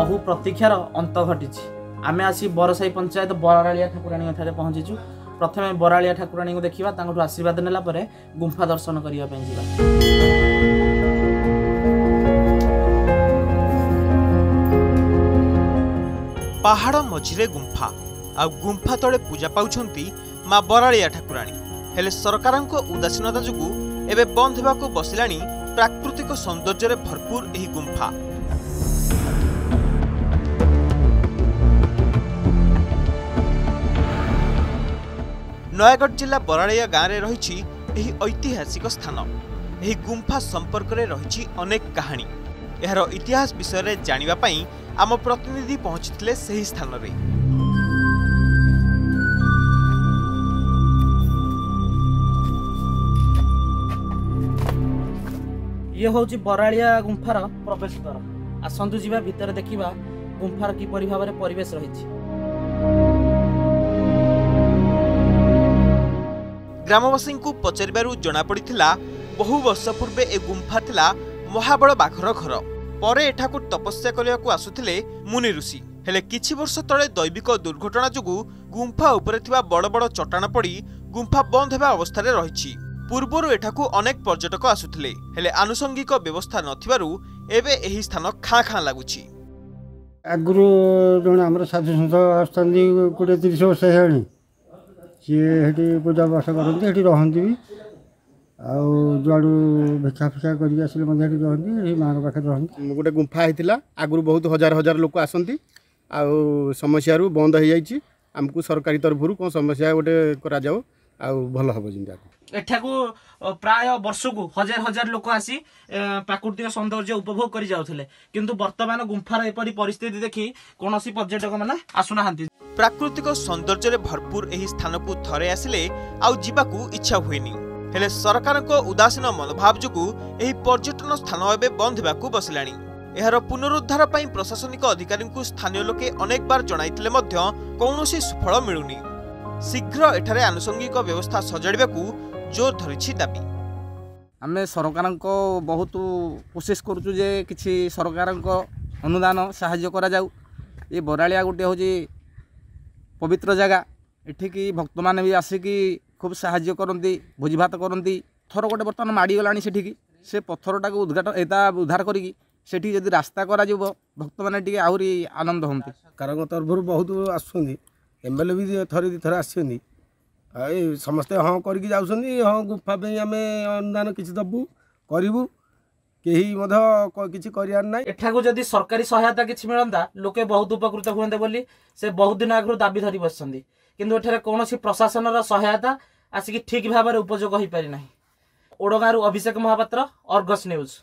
बहु प्रतीक्षार अंत घटी। आम आसी बरसाई पंचायत बरालिया ठाकुराणी ठाकुर पहुँचीचु। प्रथम बरालिया ठाकुराणी को देखा, आशीर्वाद नेला परे गुंफा दर्शन करने जावा। पहाड़ मझीरे गुंफा आ गुंफा तले पूजा पाउछंती माँ बरालिया ठाकुराणी। हेले सरकार उदासीनता जोगु एबे बंद होगा बसिलानी प्राकृतिक सौंदर्य भरपूर एही गुंफा। नयागढ़ जिला बरालिया गाँव में रही एही ऐतिहासिक स्थान। एही गुंफा संपर्क में रही अनेक कहानी। यार इतिहास विषय में जानिबा पई आम प्रतिनिधि पहुंचथिले सही स्थान रे। ये होची बरालिया गुंफार प्रवेश द्वार। आसंतु जीवा भीतर देखिबा गुंफार की भाव में परिवेश रही। ग्रामवासी को पचारिबारु जना पड़ीथिला बहु वर्ष पूर्वे ए गुंफा थिला महाबल बाघर घर। परे एठाकु तपस्या करने आसुथिले मुनि ऋषि। हेले किछि वर्ष तले दैविक दुर्घटना जोगु गुंफा उपरे थिबा बड़ बड़ चट्टान पड़ी गुंफा बंद हेबा अवस्था रे रहिछि। पूर्वरु एठाकु अनेक पर्यटक आसुथिले, हेले आनुषंगिक व्यवस्था नथिबारु एबे एही स्थान खाँ खाँ लागुछि। आगुरु जण हमर साधु संत आस्थानी 20-30 वर्ष हेणी जे हेठी पूजा पाठ करथि, हेठी रहंथि भी आउ जुआड़ू भिक्षा फिक्षा करके माँ पाखे रही। गोटे गुंफा होता आगुरी बहुत हजार हजार लोक आसती आउ समस्या बंद हो जाए। आमको सरकारी तरफ कौन समस्या गोटे भल हम जमी। एठाकू प्राय वर्ष को हजार हजार लोक आसी प्राकृतिक सौंदर्य उपभोग कर जाते, किंतु वर्तमान गुंफार एपरी परिस्थिति देखी कौन पर्यटक मैंने आसुना। प्राकृतिक सौंदर्य भरपूर यह स्थान को थे आसिले आउ जावाकू इच्छा हुएनी। हेले सरकार को उदासीन मनोभाव जोगु एही पर्यटन स्थान एबे बंद होगा बसिलाणी। एहार पुनरुद्धार पई प्रशासनिक अधिकारी को स्थानीय लोके अनेक बार जणाइथिले मध्य कौनोसी सुफल मिलुनी। शीघ्र एठारे आनुषंगिक व्यवस्था सजाड़िबाकू जोर धरिछि दाबी। आमे सरकार को बहुत कोशिश करूछु जे किछि सरकार को अनुदान सहाय्य करा जाऊ। ए बरालिया गोटे होछि पवित्र जगह। एठी की भक्त माने भी आसिकी खूब साहाय्य करती, भोजी भात करती। थर गोटे बर्तमान माड़गला सेठिकी से पथरटा को उद्घाटन एता उद्धार करी सेठी जदि रास्ता करा कर भक्त मैंने टी आहरी आनंद हम। सरकार तरफ बहुत आसुँच एम एल ए भी थरे दी थर आई समस्ते हाँ करके जाऊँगी। हाँ गुफापी आम अनुदान किसी दबू करूँ एठाकू जदि सरकारी सहायता किसी मिलता लोके बहुत उपकृत हुए बोली से बहुत दिन आगु दाबी धरी बस। किंतु एठारे कौनसी प्रशासन सहायता आसिक ठीक भाव में उपयोग हो पारिना। Odgaon Abhishek Mahapatra, Argus news.